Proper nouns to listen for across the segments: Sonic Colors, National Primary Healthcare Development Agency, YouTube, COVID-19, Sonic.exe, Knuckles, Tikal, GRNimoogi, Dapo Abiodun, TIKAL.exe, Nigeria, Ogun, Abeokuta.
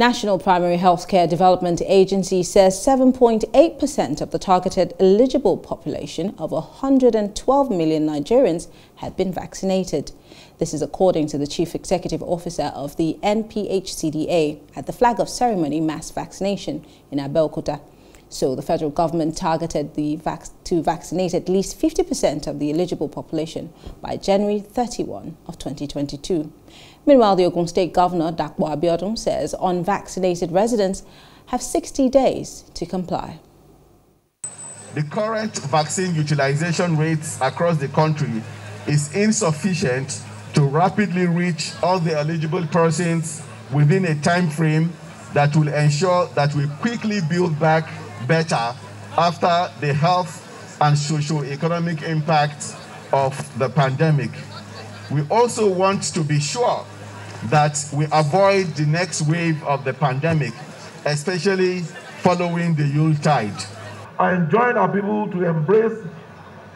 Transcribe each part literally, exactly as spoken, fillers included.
National Primary Healthcare Development Agency says seven point eight percent of the targeted eligible population of one hundred twelve million Nigerians had been vaccinated. This is according to the Chief Executive Officer of the N P H C D A at the flag of ceremony mass vaccination in Abeokuta. So the federal government targeted the vac to vaccinate at least fifty percent of the eligible population by January thirty-first of twenty twenty-two. Meanwhile, the Ogun State Governor, Dapo Abiodun, says unvaccinated residents have sixty days to comply. The current vaccine utilization rates across the country is insufficient to rapidly reach all the eligible persons within a time frame that will ensure that we quickly build back better after the health and socio-economic impact of the pandemic. We also want to be sure that we avoid the next wave of the pandemic, especially following the Yuletide. I enjoin our people to embrace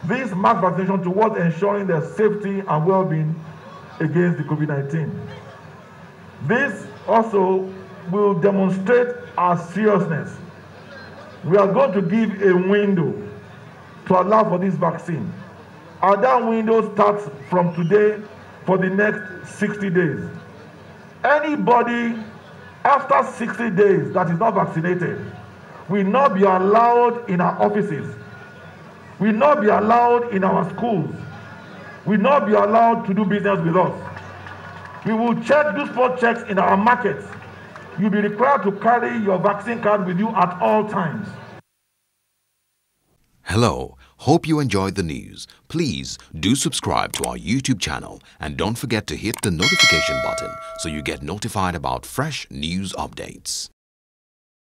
this mass vaccination towards ensuring their safety and well-being against the COVID nineteen. This also will demonstrate our seriousness. We are going to give a window to allow for this vaccine. And that window starts from today for the next sixty days. Anybody after sixty days that is not vaccinated will not be allowed in our offices, will not be allowed in our schools, will not be allowed to do business with us. We will check, do spot checks in our markets. You'll be required to carry your vaccine card with you at all times. Hello, hope you enjoyed the news. Please do subscribe to our YouTube channel and don't forget to hit the notification button so you get notified about fresh news updates.